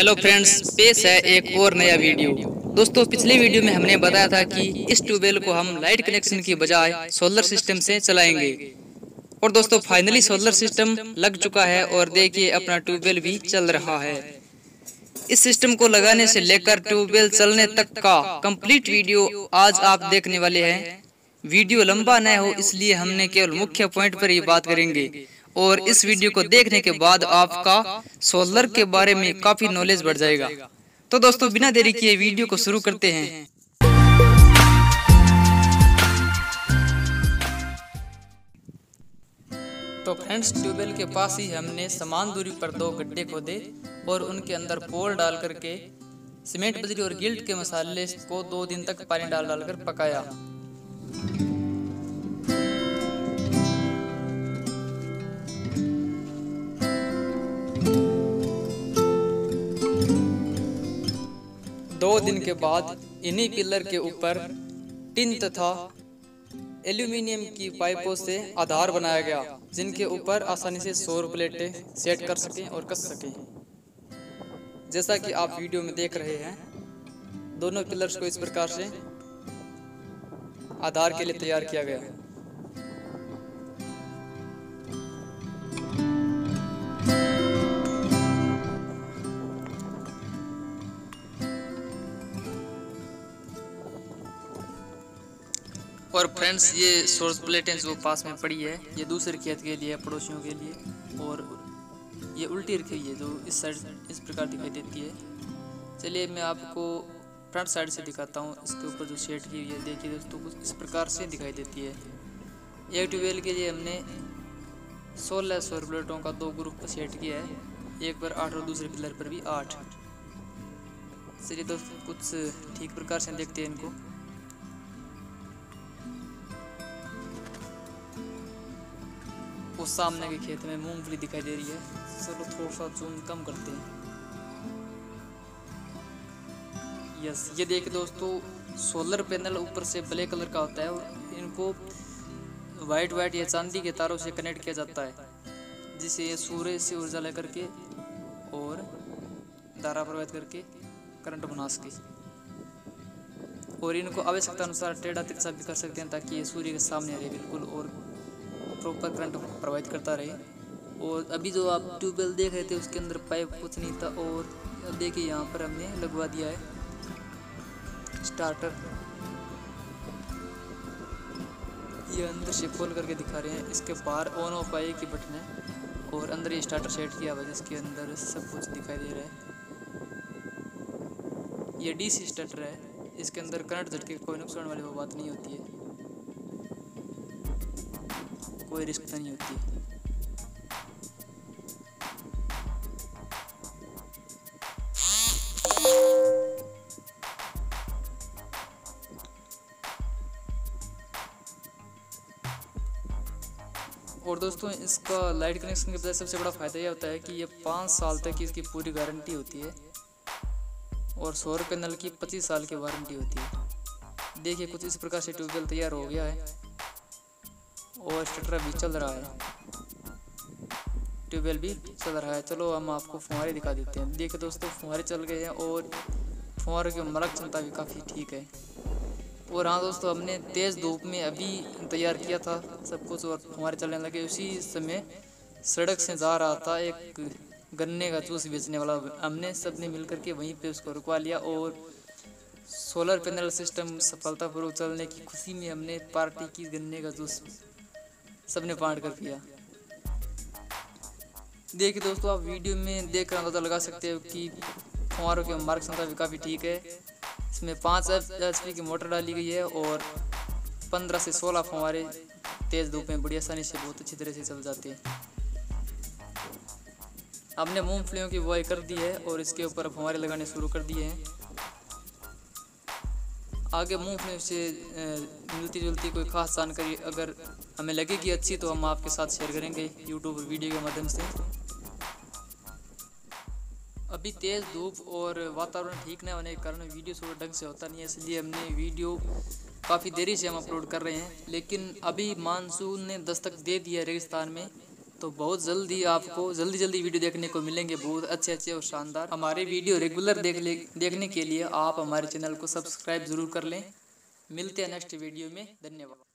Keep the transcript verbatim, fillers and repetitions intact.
Hello friends, पेश है एक और नया वीडियो। दोस्तों, पिछले वीडियो में हमने बताया था कि इस ट्यूबवेल को हम लाइट कनेक्शन की बजाय सोलर सिस्टम से चलाएंगे। और दोस्तों, फाइनली सोलर सिस्टम लग चुका है और देखिए अपना ट्यूबवेल भी चल रहा है। इस सिस्टम को लगाने से लेकर ट्यूबवेल चलने तक का कंप्लीट वीडियो आज आप देखने वाले हैं। वीडियो लंबा न हो इसलिए हमने केवल मुख्य पॉइंट पर ही बात करेंगे और इस वीडियो को देखने के बाद आपका सोलर के बारे में काफी नॉलेज बढ़ जाएगा। तो दोस्तों, बिना देरी किए वीडियो को शुरू करते हैं। तो फ्रेंड्स, ट्यूबवेल के पास ही हमने समान दूरी पर दो गड्ढे खोदे और उनके अंदर पोल डाल करके सीमेंट, बजरी और गिल्ट के मसाले को दो दिन तक पानी डाल डालकर पकाया। दो दिन के बाद इन्हीं पिलर के ऊपर टिन तथा एल्यूमिनियम की पाइपों से आधार बनाया गया, जिनके ऊपर आसानी से सौर प्लेटें सेट कर सकें और कस सकें। जैसा कि आप वीडियो में देख रहे हैं, दोनों पिलर्स को इस प्रकार से आधार के लिए तैयार किया गया है। और फ्रेंड्स, ये सोर्स प्लेटें जो पास में पड़ी है, ये दूसरे खेत के लिए, पड़ोसियों के लिए, और ये उल्टी रखी हुई है जो इस साइड इस प्रकार दिखाई देती है। चलिए मैं आपको फ्रंट साइड से दिखाता हूँ। इसके ऊपर जो सेट की हुई है, देखिए दोस्तों, कुछ इस प्रकार से दिखाई देती है। एक ट्यूबवेल के लिए हमने सोलह सोर प्लेटों का दो ग्रुप सेट किया है, एक पर आठ और दूसरे पिलर पर भी आठ। चलिए दोस्तों, कुछ ठीक प्रकार से देखते हैं इनको। वो सामने के खेत में मूंगफली दिखाई दे रही है। चलो थोड़ा सा जूम कम करते हैं। यस, ये देखिए दोस्तों, सोलर पैनल ऊपर से ब्लैक कलर का होता है और इनको वाइट वाइट या चांदी के तारों से कनेक्ट किया जाता है, जिसे ये सूर्य से ऊर्जा लेकर के और धारा प्रवाहित करके करंट बना सके। और इनको आवश्यकता अनुसार टेढ़ा तिरछा भी कर सकते हैं ताकि ये सूर्य के सामने रहे बिल्कुल और प्रॉपर करंट प्रोवाइड करता रहे। और अभी जो आप ट्यूबवेल देख रहे थे उसके अंदर पाइप कुछ नहीं था, और देखिए यहाँ पर हमने लगवा दिया है स्टार्टर। ये अंदर से खोल करके दिखा रहे हैं। इसके बाहर ऑन ऑफ आई की बटन है और अंदर ये स्टार्टर सेट किया हुआ है, जिसके अंदर सब कुछ दिखाई दे रहा है। ये डीसी स्टार्टर है, इसके अंदर करंट झटके कोई नुकसान वाली वो बात नहीं होती है, कोई रिस्क नहीं होती। और दोस्तों, इसका लाइट कनेक्शन के बजाय सबसे बड़ा फायदा यह होता है कि ये पाँच साल तक इसकी पूरी गारंटी होती है और सौर पैनल की पच्चीस साल की वारंटी होती है। देखिए, कुछ इस प्रकार से ट्यूबवेल तैयार हो गया है और स्टार्टर भी चल रहा है, ट्यूबवेल भी चल रहा है। चलो हम आपको फुहारे दिखा देते हैं। देखिए दोस्तों, फुहारे चल गए हैं और फुहारों की मरक क्षमता भी काफ़ी ठीक है। और हाँ दोस्तों, हमने तेज़ धूप में अभी तैयार किया था सब कुछ और फुहारे चलने लगे। उसी समय सड़क से जा रहा था एक गन्ने का जूस बेचने वाला, हमने सब ने मिल करके वहीं पर उसको रुकवा लिया और सोलर पैनल सिस्टम सफलतापूर्वक चलने की खुशी में हमने पार्टी की, गन्ने का जूस सबने बांट कर किया। देखिए दोस्तों, आप वीडियो में देख कर अंदाजा लगा सकते हो कि फुहारों की मार्ग क्षमता भी काफ़ी ठीक है। इसमें पाँच एच पी की मोटर डाली गई है और पंद्रह से सोलह फुहारे तेज़ धूप में बड़ी आसानी से बहुत अच्छी तरह से चल जाते हैं। हमने मूंगफलियों की बुआई कर दी है और इसके ऊपर फुहारे लगाने शुरू कर दिए हैं। आगे मूंगफली से मिलती जुलती कोई खास जानकारी अगर हमें लगेगी अच्छी तो हम आपके साथ शेयर करेंगे यूट्यूब वीडियो के माध्यम से। अभी तेज़ धूप और वातावरण ठीक न होने के कारण वीडियो थोड़ा ढंग से होता नहीं है, इसलिए हमने वीडियो काफ़ी देरी से हम अपलोड कर रहे हैं। लेकिन अभी मानसून ने दस्तक दे दिया रेगिस्तान में तो बहुत जल्दी आपको जल्दी जल्दी वीडियो देखने को मिलेंगे, बहुत अच्छे अच्छे और शानदार। हमारे वीडियो रेगुलर देख ले देखने के लिए आप हमारे चैनल को सब्सक्राइब ज़रूर कर लें। मिलते हैं नेक्स्ट वीडियो में, धन्यवाद।